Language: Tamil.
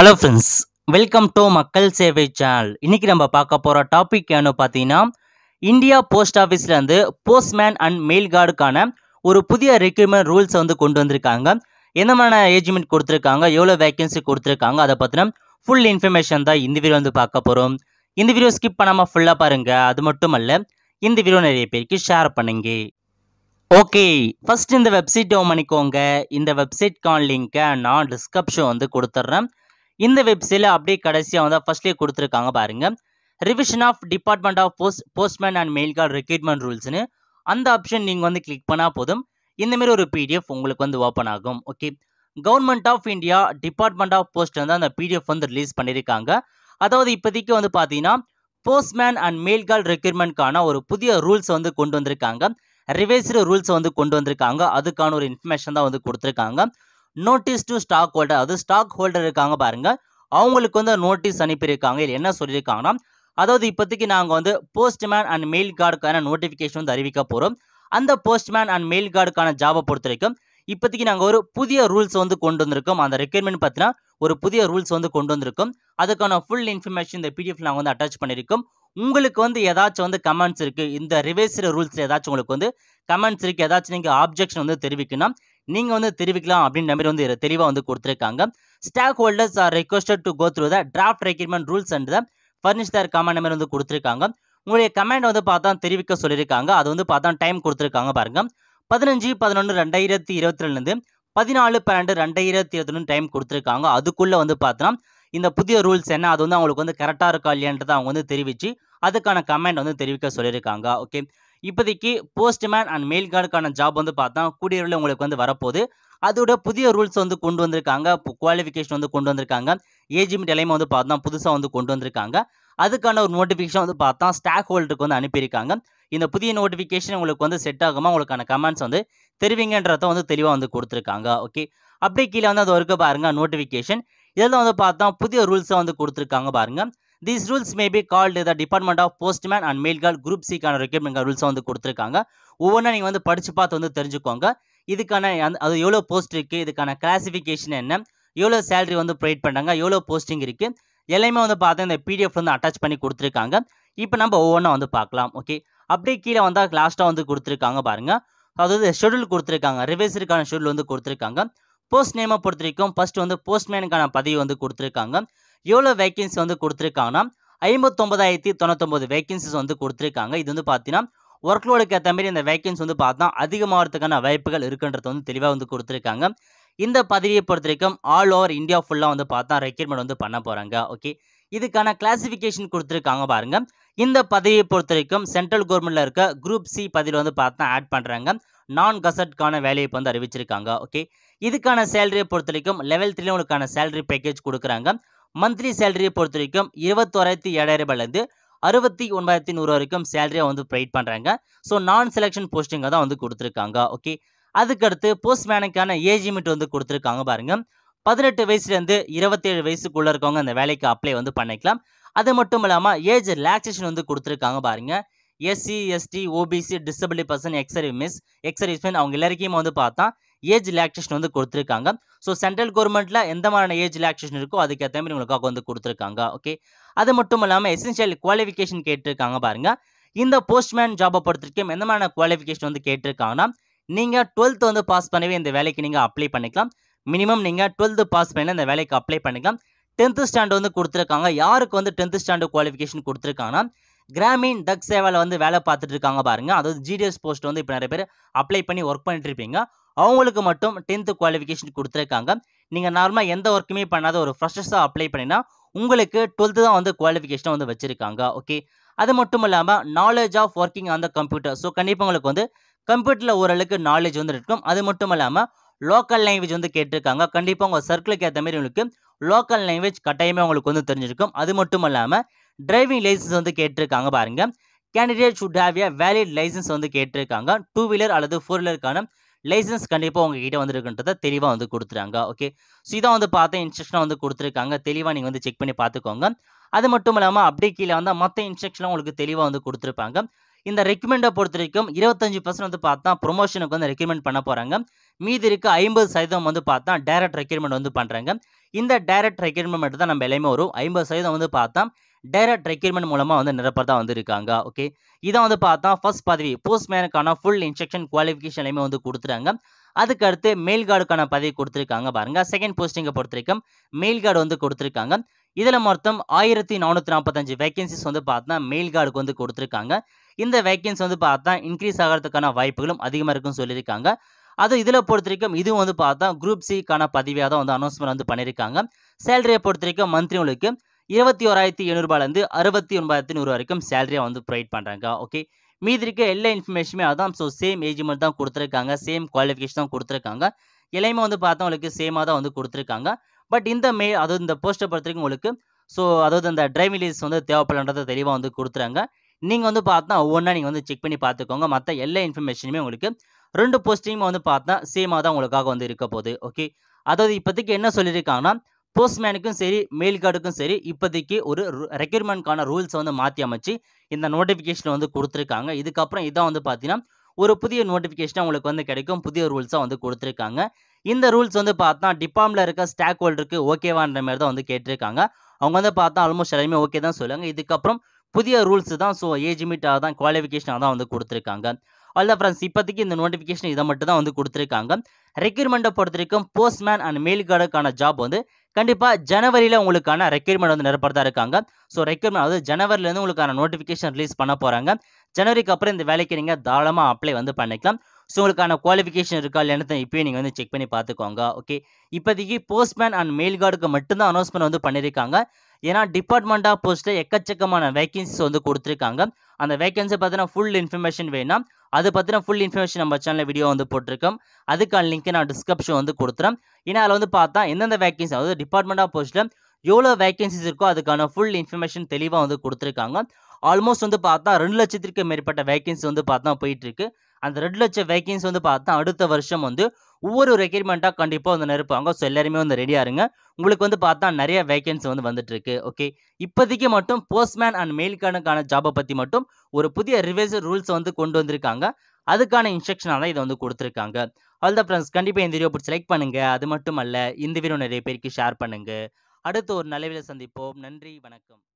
Hello friends, welcome to makkalsevai channel. இன்னைக்கு நம்ம பார்க்க போற டாபிக் என்ன பாத்தீனா India Post Officeல இருந்து postman and mail guardக்கான ஒரு புதிய recruitment rules வந்து கொண்டு வந்திருக்காங்க. என்னமான engagement கொடுத்திருக்காங்க, எவ்வளவு vacancy கொடுத்திருக்காங்க அத பத்தின full information தான் இந்த வீடியோ வந்து பார்க்க போறோம். இந்த வீடியோ ஸ்கிப் பண்ணாம ஃபுல்லா பாருங்க. அது மட்டுமல்ல இந்த வீடியோ நிறைய பேருக்கு ஷேர் பண்ணுங்க. Okay, first இந்த வெப்சைட் ஓபன் பண்ணிக்கோங்க. இந்த வெப்சைட் கான லிங்க் நான் டிஸ்கிரிப்ஷன் வந்து கொடுத்துறேன். In the website, update கடைசியா வந்து ஃபர்ஸ்ட்லயே கொடுத்திருக்காங்க பாருங்க revision of department of postman and mail guard recruitment rules னு அந்த ஆப்ஷன் நீங்க வந்து click பண்ணா போதும் இந்த மாதிரி ஒரு PDF உங்களுக்கு வந்து ஓபன் ஆகும். Okay, Government of India Department of Post வந்து அந்த PDF வந்து ரிலீஸ் பண்ணிருக்காங்க. அதாவது இப்போதைக்கு வந்து பாத்தீனா postman and mail guard recruitment கான ஒரு புதிய rules வந்து கொண்டு வந்திருக்காங்க. revised rules வந்து கொண்டு வந்திருக்காங்க. அதுக்கான ஒரு இன்ஃபர்மேஷன் தான் வந்து கொடுத்திருக்காங்க. Notice to stock holder, அது stock holder இருக்காங்க பாருங்க அவங்களுக்கு வந்து நோட்டீஸ் அனுப்பியிருக்காங்க. இல்ல என்ன சொல்லியிருக்காங்கன்னா அதாவது இப்போதைக்கு நாங்கள் வந்து போஸ்ட்மேன் அண்ட் மெயில் கார்டுக்கான நோட்டிஃபிகேஷன் வந்து அறிவிக்க போகிறோம். அந்த போஸ்ட்மேன் அண்ட் மெயில் கார்டுக்கான ஜாபை பொறுத்த வரைக்கும் இப்போதைக்கு நாங்கள் ஒரு புதிய ரூல்ஸ் வந்து கொண்டு வந்திருக்கோம். அந்த ரெக்யர்மெண்ட் பார்த்தினா ஒரு புதிய ரூல்ஸ் வந்து கொண்டு வந்திருக்கோம். அதுக்கான ஃபுல் இன்ஃபர்மேஷன் இந்த பிடிஎஃப் நாங்கள் வந்து அட்டாச் பண்ணியிருக்கோம். உங்களுக்கு வந்து ஏதாச்சும் வந்து கமெண்ட்ஸ் இருக்குது, இந்த ரிவைஸ்டு ரூல்ஸில் ஏதாச்சும் உங்களுக்கு வந்து கமெண்ட்ஸ் இருக்குது, ஏதாச்சும் நீங்கள் ஆப்ஜெக்ஷன் வந்து தெரிவிக்கணும், நீங்க வந்து தெரிவிக்கலாம் அப்படின்ற மாதிரி வந்து தெளிவா வந்து கொடுத்திருக்காங்க. Stock holders are requested to go through the draft recruitment rules and the furnish their comment மாதிரி வந்து கொடுத்திருக்காங்க. உங்களுடைய கமெண்ட் வந்து பார்த்தா தெரிவிக்க சொல்லியிருக்காங்க. அது வந்து பார்த்தா டைம் கொடுத்திருக்காங்க பாருங்க 15/11/2022 14/12/2022 டைம் கொடுத்திருக்காங்க. அதுக்குள்ள வந்து பார்த்தா இந்த புதிய ரூல்ஸ் என்ன அது வந்து அவங்களுக்கு வந்து கரெக்டா இருக்கா இல்லையன்றதை அவங்க வந்து தெரிவிச்சு அதுக்கான கமெண்ட் வந்து தெரிவிக்க சொல்லியிருக்காங்க. ஓகே, இப்போதைக்கு போஸ்ட்மேன் அண்ட் மெயில் கார்டுக்கான ஜாப் வந்து பார்த்தா கூடிய விரைவில் உங்களுக்கு வந்து வரப்போகுது. அதோட புதிய ரூல்ஸ் வந்து கொண்டு வந்திருக்காங்க, குவாலிஃபிகேஷன் வந்து கொண்டு வந்திருக்காங்க, ஏஜ் லிமிட் எல்லாமே வந்து பார்த்தா புதுசாக வந்து கொண்டு வந்திருக்காங்க. அதுக்கான ஒரு நோட்டிஃபிகேஷன் வந்து பார்த்தா ஸ்டாக் ஹோல்டருக்கு வந்து அனுப்பியிருக்காங்க. இந்த புதிய நோட்டிஃபிகேஷன் உங்களுக்கு வந்து செட் ஆகுமா உங்களுக்கான கமெண்ட்ஸ் வந்து தெரிவிங்கன்றத வந்து தெளிவாக வந்து கொடுத்துருக்காங்க. ஓகே, அப்படியே கீழே வந்து அது வரைக்கும் பாருங்க நோட்டிஃபிகேஷன் இதெல்லாம் வந்து பார்த்தா புதிய ரூல்ஸை வந்து கொடுத்துருக்காங்க பாருங்க. These rules may be called the Department of Postman and Mail Guard Group C கான ரெக்ரூட்மெண்ட் ரூல்ஸ் வந்து கொடுத்திருக்காங்க. ஒவ்வொன்றா நீங்கள் வந்து படிச்சு பார்த்து வந்து தெரிஞ்சுக்கோங்க. இதுக்கான அது எவ்வளோ போஸ்ட் இருக்குது, இதுக்கான கிளாசிஃபிகேஷன் என்ன, எவ்வளோ சேலரி வந்து ப்ரொவைட் பண்ணுறாங்க, எவ்வளோ போஸ்டிங் இருக்குது, எல்லாமே வந்து பார்த்தா இந்த பிடிஎஃப் வந்து அட்டாச் பண்ணி கொடுத்துருக்காங்க. இப்போ நம்ம ஒவ்வொன்றா வந்து பார்க்கலாம். ஓகே, அப்படியே கீழே வந்தால் லாஸ்ட்டாக வந்து கொடுத்துருக்காங்க பாருங்கள். அதாவது ஷெடியூல் கொடுத்துருக்காங்க, ரிவைஸருக்கான ஷெடியூல் வந்து கொடுத்துருக்காங்க. போஸ்ட் நேமை பொறுத்த வரைக்கும் ஃபர்ஸ்ட் வந்து போஸ்ட்மேனுக்கான பதவி வந்து கொடுத்துருக்காங்க. எவ்வளோ வேகன்சி வந்து கொடுத்துருக்காங்கன்னா 59,099 வேகன்சிஸ் வந்து கொடுத்துருக்காங்க. இது வந்து பார்த்தீங்கன்னா ஒர்க்லோடுக்கு ஏற்ற மாதிரி இந்த வேகன்சி வந்து பார்த்தா அதிகமாகிறதுக்கான வாய்ப்புகள் இருக்குன்றது வந்து தெளிவாக வந்து கொடுத்துருக்காங்க. இந்த பதவியை பொறுத்த வரைக்கும் ஆல் ஓவர் இந்தியா ஃபுல்லாக வந்து பார்த்தா ரெக்ரூட்மெண்ட் வந்து பண்ண போகிறாங்க. ஓகே, இதுக்கான கிளாசிஃபிகேஷன் கொடுத்துருக்காங்க பாருங்கள். இந்த பதவியை பொறுத்த வரைக்கும் சென்ட்ரல் கவர்மெண்ட்டில் இருக்க குரூப் சி பதவியில் வந்து பார்த்தா ஆட் பண்ணுறாங்க. நான் கசட்கான வேலையை இப்போ வந்து அறிவிச்சிருக்காங்க. ஓகே, இதுக்கான சேலரியை பொறுத்த வரைக்கும் லெவல் 3 உங்களுக்கான சேலரி பேக்கேஜ் கொடுக்குறாங்க. மந்த்லி சேலரியை பொறுத்த வரைக்கும் 21,700 ரூபாயிலேருந்து 69,100 வரைக்கும் சேலரியை வந்து ப்ரொவைட் பண்ணுறாங்க. ஸோ நான் செலெக்ஷன் போஸ்டிங்கை தான் வந்து கொடுத்துருக்காங்க. ஓகே, அதுக்கடுத்து போஸ்ட்மேனுக்கான ஏஜ் லிமிட் வந்து கொடுத்துருக்காங்க பாருங்கள். 18 வயசுலேருந்து 27 வயசுக்குள்ளே இருக்கவங்க அந்த வேலைக்கு அப்ளை வந்து பண்ணிக்கலாம். அது மட்டும் இல்லாமல் ஏஜ் ரிலாக்ஸேஷன் வந்து கொடுத்துருக்காங்க பாருங்கள். SC ST OBC disability person ex servicemen அவங்க எல்லாருக்கையும் வந்து பார்த்தா ஏஜ் ரிலாக்ஸேஷன் வந்து கொடுத்துருக்காங்க. ஸோ சென்ட்ரல் கவர்மெண்ட்டில் எந்த மாதிரியான ஏஜ் ரிலாக்ஸேஷன் இருக்கோ அதுக்கேற்ற மாதிரி உங்களுக்காக வந்து கொடுத்துருக்காங்க. ஓகே, அது மட்டும் இல்லாமல் எசென்ஷியல் குவாலிஃபிகேஷன் கேட்டிருக்காங்க பாருங்கள். இந்த போஸ்ட்மேன் ஜாபை பொறுத்திருக்கும் எந்த மாதிரியான குவாலிஃபிகேஷன் வந்து கேட்டிருக்காங்கன்னா நீங்கள் 12th வந்து பாஸ் பண்ணவே இந்த வேலைக்கு நீங்கள் அப்ளை பண்ணிக்கலாம். மினிமம் நீங்கள் 12th பாஸ் பண்ணி இந்த வேலைக்கு அப்ளை பண்ணிக்கலாம். 10th ஸ்டாண்டர்ட் வந்து கொடுத்துருக்காங்க. யாருக்கு வந்து 10th ஸ்டாண்டர்ட் குவாலிஃபிகேஷன் கொடுத்துருக்காங்கன்னா கிராமீண் டக் சேவாவில் வந்து வேலை பார்த்துட்டு இருக்காங்க பாருங்கள். அதாவது ஜிடிஎஸ் போஸ்ட் வந்து இப்போ நிறைய பேர் அப்ளை பண்ணி ஒர்க் பண்ணிட்டு இருப்பீங்க. அவங்களுக்கு மட்டும் 10th குவாலிஃபிகேஷன் கொடுத்துருக்காங்க. நீங்கள் நார்மலாக எந்த ஒர்க்குமே பண்ணாத ஒரு ஃப்ரெஷர்ஸாக அப்ளை பண்ணினா உங்களுக்கு 12th தான் வந்து குவாலிஃபிகேஷனை வந்து வச்சுருக்காங்க. ஓகே, அது மட்டும் இல்லாமல் knowledge of working on the computer. So கண்டிப்பாக உங்களுக்கு வந்து கம்ப்யூட்டரில் ஓரளவுக்கு நாலேஜ் வந்து இருக்கும். அது மட்டும் இல்லாமல் லோக்கல் லாங்குவேஜ் வந்து கேட்டிருக்காங்க. கண்டிப்பாக உங்கள் சர்க்கிளுக்கு ஏற்ற மாதிரி உங்களுக்கு லோக்கல் லாங்குவேஜ் கட்டாயமே உங்களுக்கு வந்து தெரிஞ்சிருக்கும். அது மட்டும் இல்லாமல் டிரைவிங் லைசன்ஸ் வந்து கேட்டிருக்காங்க பாருங்கள். Candidate should have a valid licence வந்து கேட்டிருக்காங்க. 2-wheeler அல்லது 4-wheelerக்கான லைசன்ஸ் கண்டிப்பாக உங்ககிட்ட வந்துருக்குன்றதை தெளிவாக வந்து கொடுத்துருக்காங்க. ஓகே, ஸோ இதான் வந்து பார்த்தா இன்ஸ்ட்ரக்ஷனாக வந்து கொடுத்துருக்காங்க. தெளிவாக நீங்கள் வந்து செக் பண்ணி பார்த்துக்கோங்க. அது மட்டும் இல்லாமல் அப்படியே கீழே வந்து மற்ற இன்ஸ்ட்ரக்ஷனாக உங்களுக்கு தெளிவாக வந்து கொடுத்துருப்பாங்க. இந்த ரெக்கமெண்டை பொறுத்த வரைக்கும் 25% வந்து பார்த்தா ப்ரொமோஷனுக்கு வந்து ரெக்கமெண்ட் பண்ண போறாங்க. மீதி இருக்க 50% வந்து பார்த்தா டைரக்ட் ரெக்கமெண்ட் வந்து பண்றாங்க. இந்த டைரக்ட் ரெக்கமெண்ட் மட்டும் தான் நம்ம எல்லாமே வரும். 50% வந்து பார்த்தா டைரக்ட் ரெக்கமெண்ட் மூலமா வந்து நிரப்பறதா வந்து இருக்காங்க. ஓகே, இதான் வந்து பார்த்தா ஃபர்ஸ்ட் பதவி போஸ்ட்மேனுக்கான ஃபுல் இன்ஸ்ட்ரக்ஷன் குவாலிஃபிகேஷன் எல்லாமே வந்து கொடுத்துறாங்க. அதுக்கு அடுத்து மெயில் கார்டுக்கான பதவி கொடுத்துருக்காங்க பாருங்க. செகண்ட் போஸ்டிங்கை பொறுத்த வரைக்கும் மெயில் கார்டு வந்து கொடுத்துருக்காங்க. இதில் மொத்தம் 1445 வேகன்சிஸ் வந்து பார்த்தா மெயில் கார்டுக்கு வந்து கொடுத்துருக்காங்க. இந்த வேகன்சி வந்து பார்த்தா இன்க்ரீஸ் ஆகிறதுக்கான வாய்ப்புகளும் அதிகமாக இருக்குன்னு சொல்லியிருக்காங்க. அது இதில் பொறுத்த வரைக்கும் இதுவும் வந்து பார்த்தா குரூப் சிக்கான பதவியாக தான் வந்து அனௌன்ஸ்மெண்ட் வந்து பண்ணியிருக்காங்க. சேலரியை பொறுத்த வரைக்கும் மந்த்லி உங்களுக்கு 21,700 ரூபாயிலேருந்து 69,100 வரைக்கும் சேலரியாக வந்து ப்ரொவைட் பண்ணுறாங்க. ஓகே, மீதி இருக்க எல்லா இன்ஃபர்மேஷனுமே அதான். ஸோ சேம் ஏஜ் மட்டும் தான் கொடுத்துருக்காங்க, சேம் குவாலிஃபிகேஷன் தான் கொடுத்துருக்காங்க, எல்லாமே வந்து பார்த்தா உங்களுக்கு சேமாக தான் வந்து கொடுத்துருக்காங்க. பட் இந்த அதாவது இந்த போஸ்ட்டை பொறுத்த வரைக்கும் உங்களுக்கு ஸோ அதாவது அந்த டிரைவிங் லைசன்ஸ் வந்து தேவைப்படன்றதை தெளிவாக வந்து கொடுத்துறாங்க. நீங்கள் வந்து பார்த்தா ஒவ்வொன்றா நீங்கள் வந்து செக் பண்ணி பார்த்துக்கோங்க. மற்ற எல்லா இன்ஃபர்மேஷனுமே உங்களுக்கு ரெண்டு போஸ்டிங்குமே வந்து பார்த்தா சேமாக தான் உங்களுக்காக வந்து இருக்க போகுது. ஓகே, அதாவது இப்போதைக்கு என்ன சொல்லியிருக்காங்கன்னா போஸ்ட்மேனுக்கும் சரி மெயில் கார்டுக்கும் சரி இப்போதைக்கு ஒரு ரெக்யூர்மெண்ட்கான ரூல்ஸை வந்து மாற்றி அமைச்சு இந்த நோட்டிஃபிகேஷனை வந்து கொடுத்துருக்காங்க. இதுக்கப்புறம் இதான் வந்து பார்த்தீங்கன்னா ஒரு புதிய நோட்டிஃபிகேஷனாக உங்களுக்கு வந்து கிடைக்கும். புதிய ரூல்ஸாக வந்து கொடுத்துருக்காங்க. இந்த ரூல்ஸ் வந்து பார்த்தா டிபார்ட்மெண்ட்டில் இருக்க ஸ்டாக் ஹோல்டருக்கு ஓகேவான்ற மாதிரி தான் வந்து கேட்டிருக்காங்க. அவங்க வந்து பார்த்தா ஆல்மோஸ்ட் எல்லாமே ஓகே தான் சொல்லுவாங்க. இதுக்கப்புறம் புதிய ரூல்ஸ் தான். ஸோ ஏஜ் லிமிட்டாக தான் குவாலிஃபிகேஷனாக தான் வந்து கொடுத்துருக்காங்க. அல்ல ஃப்ரெண்ட்ஸ், இப்போதைக்கு இந்த நோட்டிஃபிகேஷன் இதை மட்டும் தான் வந்து கொடுத்துருக்காங்க. ரெக்யூர்மெண்ட்டை பொறுத்த வரைக்கும் போஸ்ட்மேன் அண்ட் மெயில் கார்டுக்கான ஜாப் வந்து கண்டிப்பாக ஜனவரியில் உங்களுக்கான ரெக்யூர்மெண்ட் வந்து நிரப்பறதா இருக்காங்க. ஸோ ரெக்யூர்மெண்ட் அதாவது ஜனவரிலேருந்து உங்களுக்கான நோட்டிஃபிகேஷன் ரிலீஸ் பண்ண போகிறாங்க. ஜனவரிக்கு அப்புறம் இந்த வேலைக்கு நீங்கள் தாராளமாக அப்ளை வந்து பண்ணிக்கலாம். ஸோ உங்களுக்கான குவாலிஃபிகேஷன் இருக்கா இல்லைன்னு இப்போயும் நீங்கள் வந்து செக் பண்ணி பார்த்துக்கோங்க. ஓகே, இப்போதைக்கு போஸ்ட்மேன் அண்ட் மெயில் கார்டுக்கு மட்டும்தான் அனௌன்ஸ்மெண்ட் வந்து பண்ணியிருக்காங்க. ஏன்னா டிபார்ட்மெண்ட் ஆஃப் போஸ்ட்டை எக்கச்சக்கமான வேகன்சிஸ் வந்து கொடுத்துருக்காங்க. அந்த வேகன்சி பார்த்தீங்கன்னா ஃபுல் இன்ஃபர்மேஷன் வேணாம். அது பற்றின ஃபுல் இன்ஃபர்மேஷன் நம்ம சேனலில் வீடியோ வந்து போட்டிருக்கோம். அதுக்கான லிங்க்கை நான் டிஸ்கிரிப்ஷன் வந்து கொடுத்துறேன். ஏன்னா அதில் வந்து பார்த்தா எந்தெந்த வேகன்சி அதாவது டிபார்ட்மெண்ட் ஆஃப் போஸ்ட்டில் எவ்வளோ வேகன்சிஸ் இருக்கோ அதுக்கான ஃபுல் இன்ஃபர்மேஷன் தெளிவாக வந்து கொடுத்துருக்காங்க. ஆல்மோஸ்ட் வந்து பார்த்தா 2 லட்சத்திற்கு மேற்பட்ட வேகன்சி வந்து பார்த்தா போயிட்டுருக்கு. அந்த 2 லட்சம் வேகன்சி வந்து பார்த்தா அடுத்த வருஷம் வந்து ஒவ்வொரு ரெக்யூர்மெண்ட்டாக கண்டிப்பாக வந்து நிரப்புவாங்க. ஸோ எல்லாருமே வந்து ரெடியாக இருங்க. உங்களுக்கு வந்து பார்த்தா நிறைய வேகன்சி வந்து வந்துட்டுருக்கு. ஓகே, இப்போதைக்கு மட்டும் போஸ்ட்மேன் அண்ட் மெயில் கார்டுக்கான ஜாபை பற்றி மட்டும் ஒரு புதிய ரிவைஸ்டு ரூல்ஸ் வந்து கொண்டு வந்திருக்காங்க. அதுக்கான இன்ஸ்ட்ரக்ஷனாக தான் இதை வந்து கொடுத்துருக்காங்க. ஆல் த ஃப்ரெண்ட்ஸ், கண்டிப்பாக இந்த வீடியோ பிடிச்சி லைக் பண்ணுங்கள். அது மட்டும் அல்ல, இந்த வீடியோ நிறைய பேருக்கு ஷேர் பண்ணுங்கள். அடுத்து ஒரு நல்ல வீடியோவில் சந்திப்போம். நன்றி, வணக்கம்.